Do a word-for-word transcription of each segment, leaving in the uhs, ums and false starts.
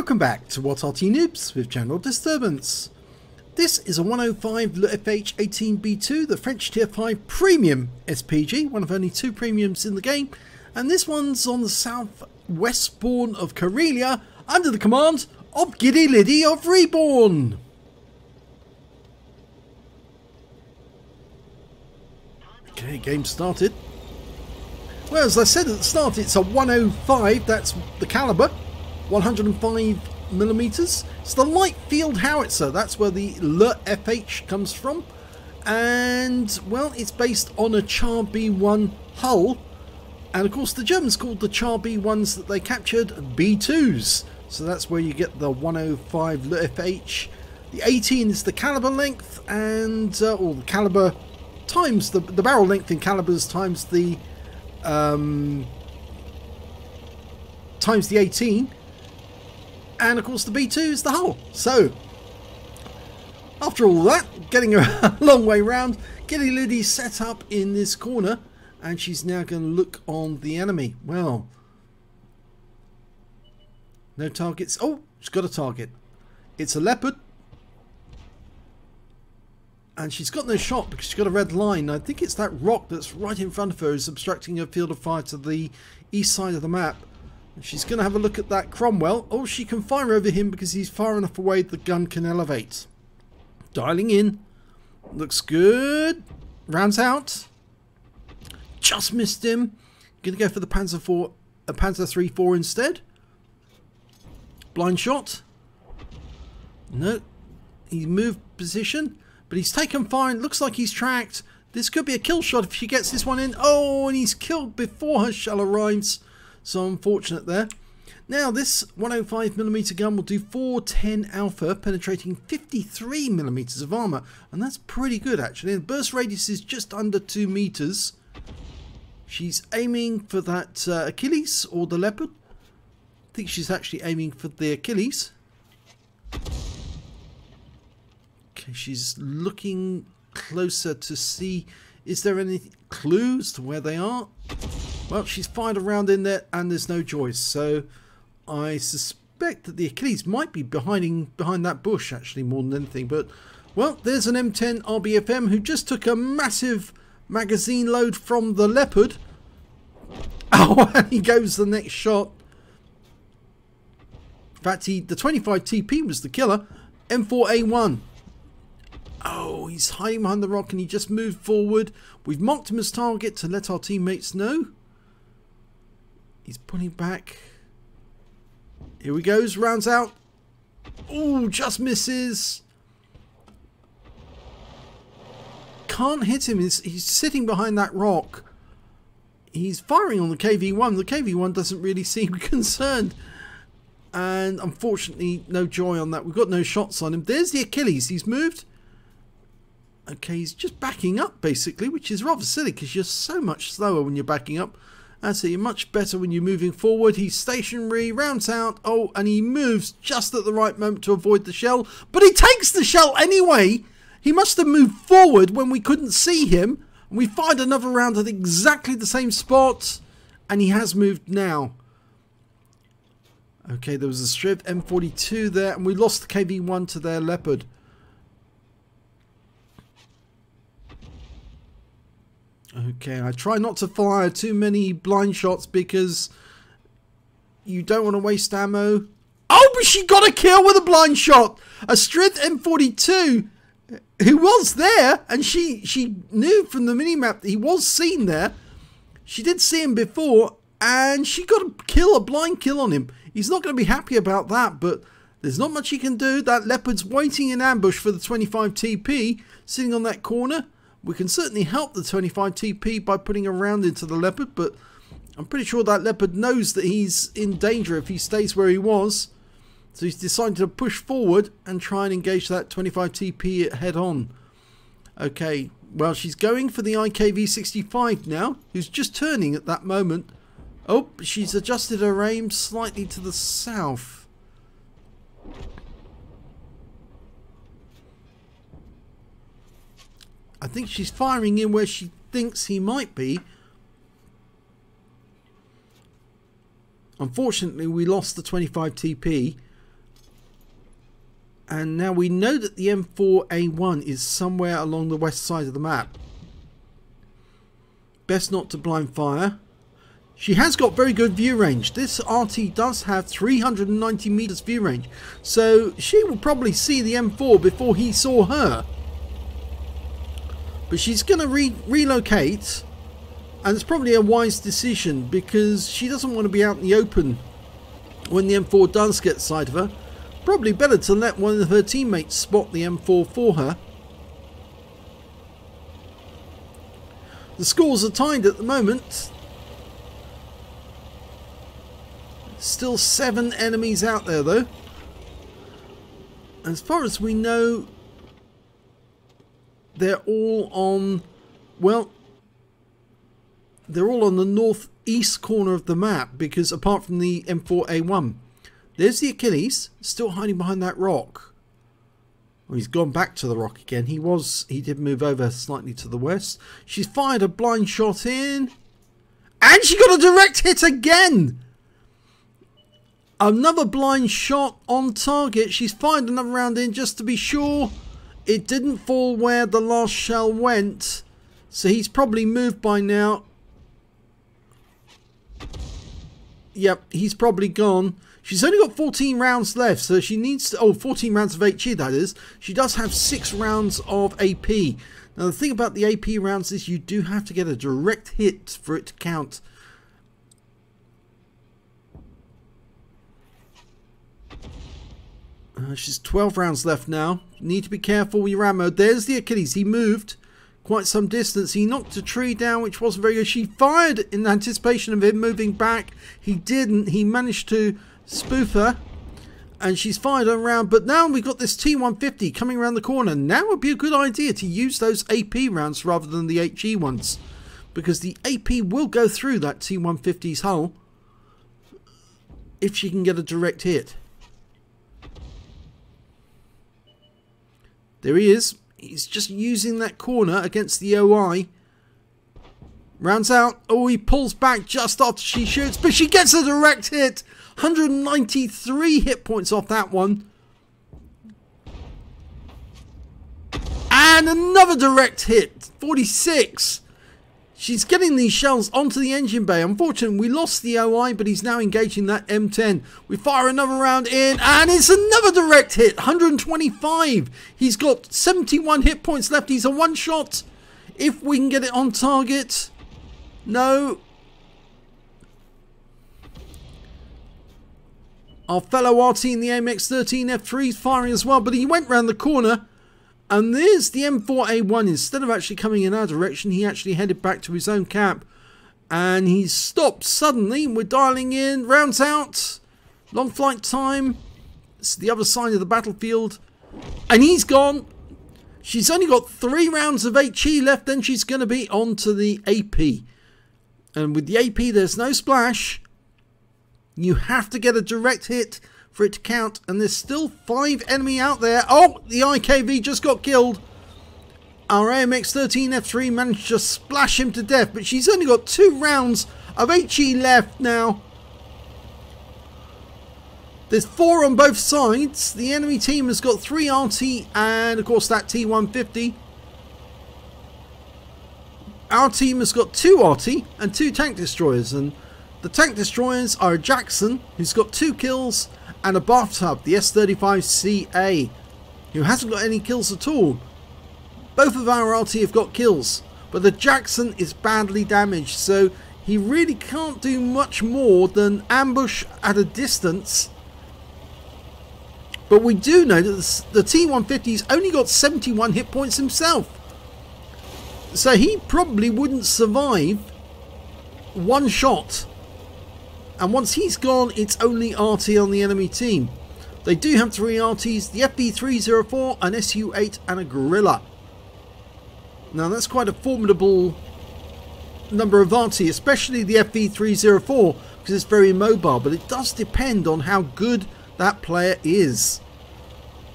Welcome back to WOT Arty Noobs with General Disturbance. This is a one oh five L E F H eighteen B two, the French Tier five Premium S P G, one of only two premiums in the game, and this one's on the southwest born of Karelia, under the command of Giddy Liddy of Reborn. Okay, game started. Well, as I said at the start, it's a one oh five, that's the calibre. one oh five millimeters. It's the light field howitzer. That's where the L E F H comes from. And, well, it's based on a Char B one hull. And, of course, the Germans called the Char B ones that they captured B twos. So that's where you get the one oh five L E F H. The eighteen is the caliber length and, uh, or the caliber times, the, the barrel length in calibers times the, um, times the eighteen. And of course the B two is the hull. So after all that, getting a long way round, Giddy Liddy's set up in this corner and she's now going to look on the enemy. Well, no targets. Oh, she's got a target. It's a Leopard. And she's got no shot because she's got a red line. I think it's that rock that's right in front of her is obstructing her field of fire to the east side of the map. She's going to have a look at that Cromwell. Oh, she can fire over him because he's far enough away the gun can elevate. Dialing in. Looks good. Rounds out. Just missed him. Going to go for the Panzer four, a Panzer three four instead. Blind shot. No. He moved position. But he's taken fire and looks like he's tracked. This could be a kill shot if she gets this one in. Oh, and he's killed before her shell arrives. So unfortunate there. Now this one oh five millimeter gun will do four ten alpha, penetrating fifty-three millimeters of armour, and that's pretty good actually. The burst radius is just under two meters. She's aiming for that uh, Achilles or the Leopard. I think she's actually aiming for the Achilles. Okay, she's looking closer to see, is there any clues to where they are? Well, she's fired a round in there and there's no choice. So I suspect that the Achilles might be behind, behind that bush, actually, more than anything. But, well, there's an M ten R B F M who just took a massive magazine load from the Leopard. Oh, and he goes the next shot. In fact, he, the twenty-five T P was the killer. M four A one. Oh, he's hiding behind the rock and he just moved forward. We've marked him as target to let our teammates know. He's pulling back. Here he goes. Rounds out. Oh, just misses. Can't hit him. He's, he's sitting behind that rock. He's firing on the K V one. The K V one doesn't really seem concerned. And unfortunately, no joy on that. We've got no shots on him. There's the Achilles. He's moved. Okay, he's just backing up, basically, which is rather silly because you're so much slower when you're backing up. And so you're much better when you're moving forward. He's stationary, rounds out. Oh, and he moves just at the right moment to avoid the shell. But he takes the shell anyway. He must have moved forward when we couldn't see him. And we fired another round at exactly the same spot. And he has moved now. Okay, there was a Striv M forty-two there. And we lost the K V one to their Leopard. Okay, I try not to fire too many blind shots because you don't want to waste ammo. Oh, but she got a kill with a blind shot! A Strith M forty-two, who was there, and she, she knew from the minimap that he was seen there. She did see him before, and she got a kill, a blind kill on him. He's not going to be happy about that, but there's not much he can do. That Leopard's waiting in ambush for the twenty-five T P, sitting on that corner. We can certainly help the twenty-five T P by putting a round into the Leopard, but I'm pretty sure that Leopard knows that he's in danger if he stays where he was. So he's decided to push forward and try and engage that twenty-five T P head on. Okay, well, she's going for the I K V sixty-five now, who's just turning at that moment. Oh, she's adjusted her aim slightly to the south. I think she's firing in where she thinks he might be. Unfortunately, we lost the twenty-five T P. And now we know that the M four A one is somewhere along the west side of the map. Best not to blind fire. She has got very good view range. This R T does have three hundred ninety meters view range, so she will probably see the M four before he saw her. But she's going to re relocate, and it's probably a wise decision because she doesn't want to be out in the open when the M four does get sight of her. Probably better to let one of her teammates spot the M four for her. The scores are tied at the moment. Still seven enemies out there though. As far as we know, they're all on, well, they're all on the northeast corner of the map, because apart from the M four A one, there's the Achilles still hiding behind that rock. Well, he's gone back to the rock again. He was, he did move over slightly to the west. She's fired a blind shot in, and she got a direct hit again. Another blind shot on target. She's fired another round in just to be sure. It didn't fall where the last shell went, so he's probably moved by now. Yep, he's probably gone. She's only got fourteen rounds left, so she needs to, oh, fourteen rounds of H E, that is. She does have six rounds of A P. Now, the thing about the A P rounds is you do have to get a direct hit for it to count. Uh, she's twelve rounds left now. You need to be careful with your ammo. There's the Achilles. He moved quite some distance. He knocked a tree down, which wasn't very good. She fired in anticipation of him moving back. He didn't. He managed to spoof her, and she's fired her round. But now we've got this T one fifty coming around the corner. Now would be a good idea to use those A P rounds rather than the H E ones, because the A P will go through that T one fifty's hull if she can get a direct hit. There he is. He's just using that corner against the O I. Rounds out. Oh, he pulls back just after she shoots, but she gets a direct hit. one hundred ninety-three hit points off that one. And another direct hit. forty-six. She's getting these shells onto the engine bay. Unfortunately, we lost the O I, but he's now engaging that M ten. We fire another round in, and it's another direct hit, one hundred twenty-five. He's got seventy-one hit points left. He's a one-shot. If we can get it on target. No. Our fellow R T in the A M X thirteen F three is firing as well, but he went round the corner. And there's the M four A one. Instead of actually coming in our direction, he actually headed back to his own camp. And he stopped suddenly. We're dialing in. Rounds out. Long flight time. It's the other side of the battlefield. And he's gone. She's only got three rounds of H E left. Then she's going to be on to the A P. And with the A P, there's no splash. You have to get a direct hit for it to count, and there's still five enemy out there. Oh, the I K V just got killed. Our A M X thirteen F three managed to splash him to death, but she's only got two rounds of H E left now. There's four on both sides. The enemy team has got three R T and, of course, that T one fifty. Our team has got two R T and two tank destroyers, and the tank destroyers are Jackson, who's got two kills, and a bathtub, the S thirty-five C A, who hasn't got any kills at all. Both of our R T have got kills, but the Jackson is badly damaged, so he really can't do much more than ambush at a distance. But we do know that the T one fifty's only got seventy-one hit points himself, so he probably wouldn't survive one shot. And once he's gone, it's only R T on the enemy team. They do have three R Ts, the F V three oh four, an S U eight, and a Gorilla. Now that's quite a formidable number of R T, especially the F V three oh four, because it's very mobile, but it does depend on how good that player is.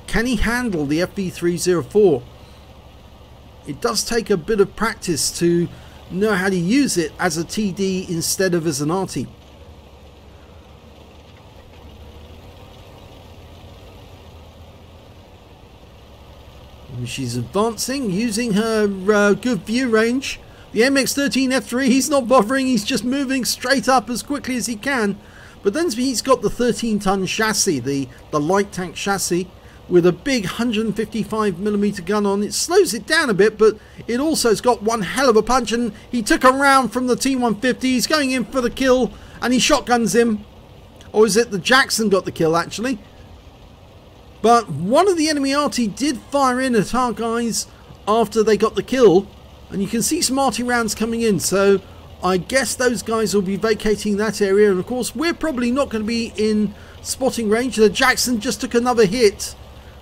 Can he handle the F V three oh four? It does take a bit of practice to know how to use it as a T D instead of as an R T. and she's advancing using her uh, good view range. The A M X thirteen F three, he's not bothering, he's just moving straight up as quickly as he can. But then he's got the thirteen ton chassis, the, the light tank chassis, with a big one fifty-five millimeter gun on. It slows it down a bit, but it also's got one hell of a punch, and he took a round from the T one fifty, he's going in for the kill, and he shotguns him. Or is it the Jackson got the kill, actually? But one of the enemy arty did fire in at our guys after they got the kill, and you can see some arty rounds coming in, so I guess those guys will be vacating that area, and of course we're probably not going to be in spotting range. The Jackson just took another hit,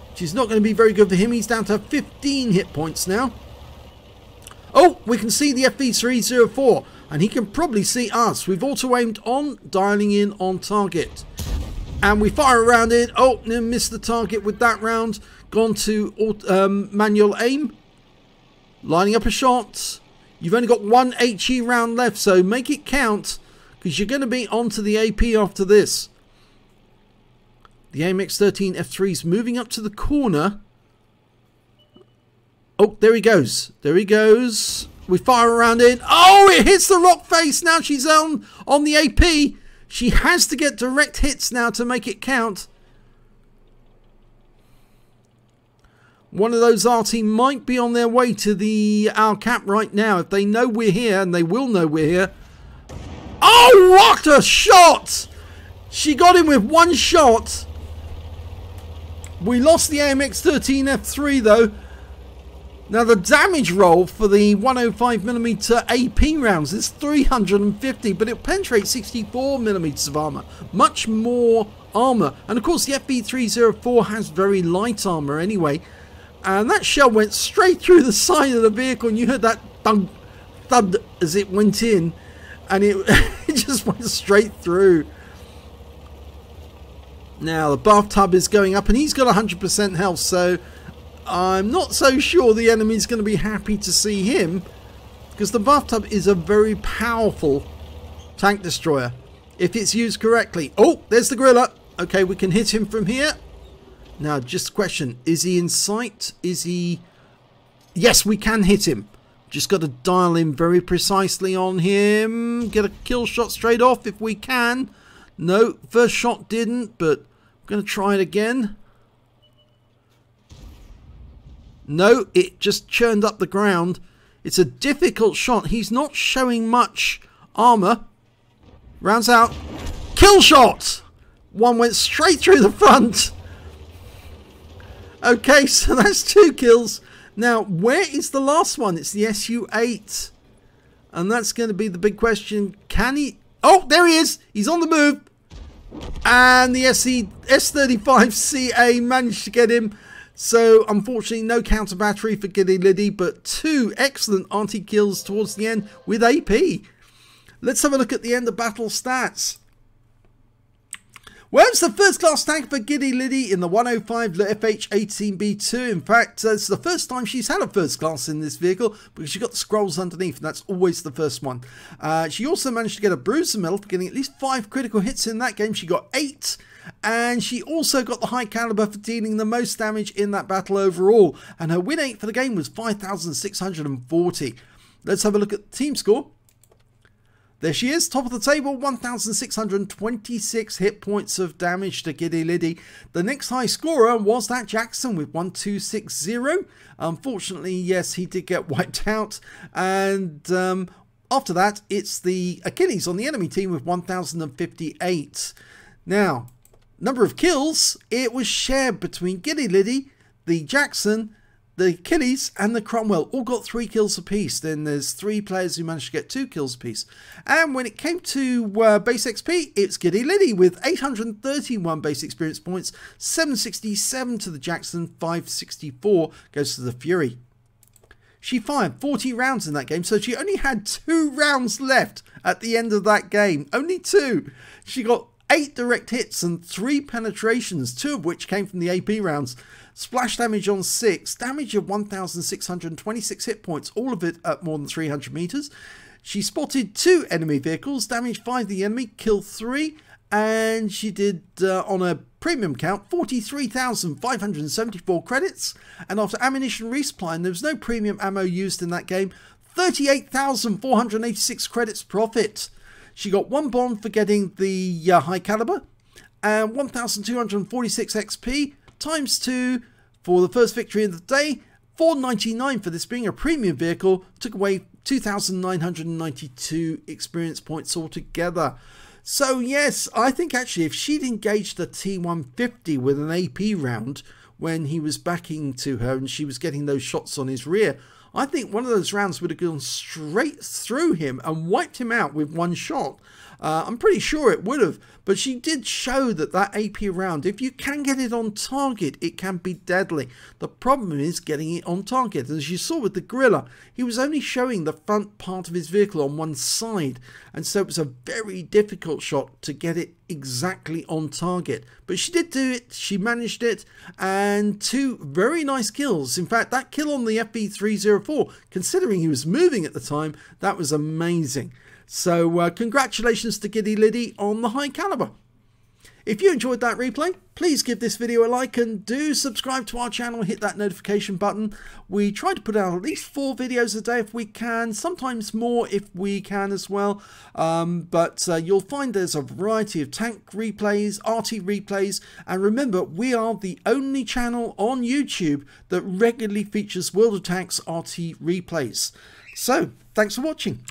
which is not going to be very good for him. He's down to fifteen hit points now. Oh, we can see the F V three oh four, and he can probably see us. We've auto-aimed on, dialing in on target. And we fire around it. Oh, missed the target with that round. Gone to um, manual aim. Lining up a shot. You've only got one HE round left, so make it count, because you're going to be onto the A P after this. The A M X thirteen F three is moving up to the corner. Oh, there he goes. There he goes. We fire around it. Oh, it hits the rock face. Now she's on, on the A P. She has to get direct hits now to make it count. One of those arty might be on their way to the our cap right now. If they know we're here, and they will know we're here. Oh, what a shot! She got him with one shot. We lost the A M X thirteen F three though. Now the damage roll for the one oh five millimeter A P rounds is three hundred fifty, but it penetrates sixty-four millimeters of armour. Much more armour. And of course the F V three oh four has very light armour anyway. And that shell went straight through the side of the vehicle, and you heard that thud, thud as it went in. And it, it just went straight through. Now the bathtub is going up, and he's got one hundred percent health, so I'm not so sure the enemy's going to be happy to see him, because the bathtub is a very powerful tank destroyer if it's used correctly. Oh, there's the Gorilla. Okay, we can hit him from here. Now, just a question. Is he in sight? Is he... Yes, we can hit him. Just got to dial in very precisely on him. Get a kill shot straight off if we can. No, first shot didn't, but I'm going to try it again. No, it just churned up the ground. It's a difficult shot. He's not showing much armor. Rounds out. Kill shot! One went straight through the front. Okay, so that's two kills. Now, where is the last one? It's the S U eight. And that's going to be the big question. Can he... Oh, there he is! He's on the move. And the S thirty-five C A managed to get him. So, unfortunately, no counter battery for Giddy Liddy, but two excellent arty kills towards the end with A P. Let's have a look at the end of battle stats. Well, it's the first class tank for Giddy Liddy in the one oh five F H eighteen B two. In fact, it's the first time she's had a first class in this vehicle, because she got the scrolls underneath, and that's always the first one. Uh, she also managed to get a bruiser medal for getting at least five critical hits in that game. She got eight. And she also got the high caliber for dealing the most damage in that battle overall. And her win rate for the game was five thousand six hundred forty. Let's have a look at the team score. There she is, top of the table, one thousand six hundred twenty-six hit points of damage to Giddy Liddy. The next high scorer was that Jackson with one two six zero. Unfortunately, yes, he did get wiped out. And um, after that, it's the Achilles on the enemy team with one thousand fifty-eight. Now, number of kills, it was shared between Giddy Liddy, the Jackson, the Achilles, and the Cromwell. All got three kills apiece. Then there's three players who managed to get two kills apiece. And when it came to uh, base X P, it's Giddy Liddy with eight hundred thirty-one base experience points, seven sixty-seven to the Jackson, five sixty-four goes to the Fury. She fired forty rounds in that game, so she only had two rounds left at the end of that game. Only two. She got eight direct hits and three penetrations, two of which came from the A P rounds. Splash damage on six, damage of one thousand six hundred twenty-six hit points, all of it at more than three hundred meters. She spotted two enemy vehicles, damage five to the enemy, kill three, and she did uh, on a premium count forty-three thousand five hundred seventy-four credits, and after ammunition resupply, and there was no premium ammo used in that game, thirty-eight thousand four hundred eighty-six credits profit. She got one bond for getting the uh, high caliber, and one thousand two hundred forty-six X P times two for the first victory of the day. four ninety-nine for this being a premium vehicle, took away two thousand nine hundred ninety-two experience points altogether. So yes, I think actually if she'd engaged the T one fifty with an A P round when he was backing to her and she was getting those shots on his rear, I think one of those rounds would have gone straight through him and wiped him out with one shot. Uh, I'm pretty sure it would have, but she did show that that A P round, if you can get it on target, it can be deadly. The problem is getting it on target. As you saw with the Gorilla, he was only showing the front part of his vehicle on one side, and so it was a very difficult shot to get it exactly on target. But she did do it, she managed it, and two very nice kills. In fact, that kill on the F V three oh four, considering he was moving at the time, that was amazing. So uh, congratulations to Giddy Liddy on the high caliber. If you enjoyed that replay, please give this video a like and do subscribe to our channel, hit that notification button. We try to put out at least four videos a day if we can, sometimes more if we can as well. Um, but uh, you'll find there's a variety of tank replays, R T replays, and remember we are the only channel on YouTube that regularly features World of Tanks R T replays. So thanks for watching.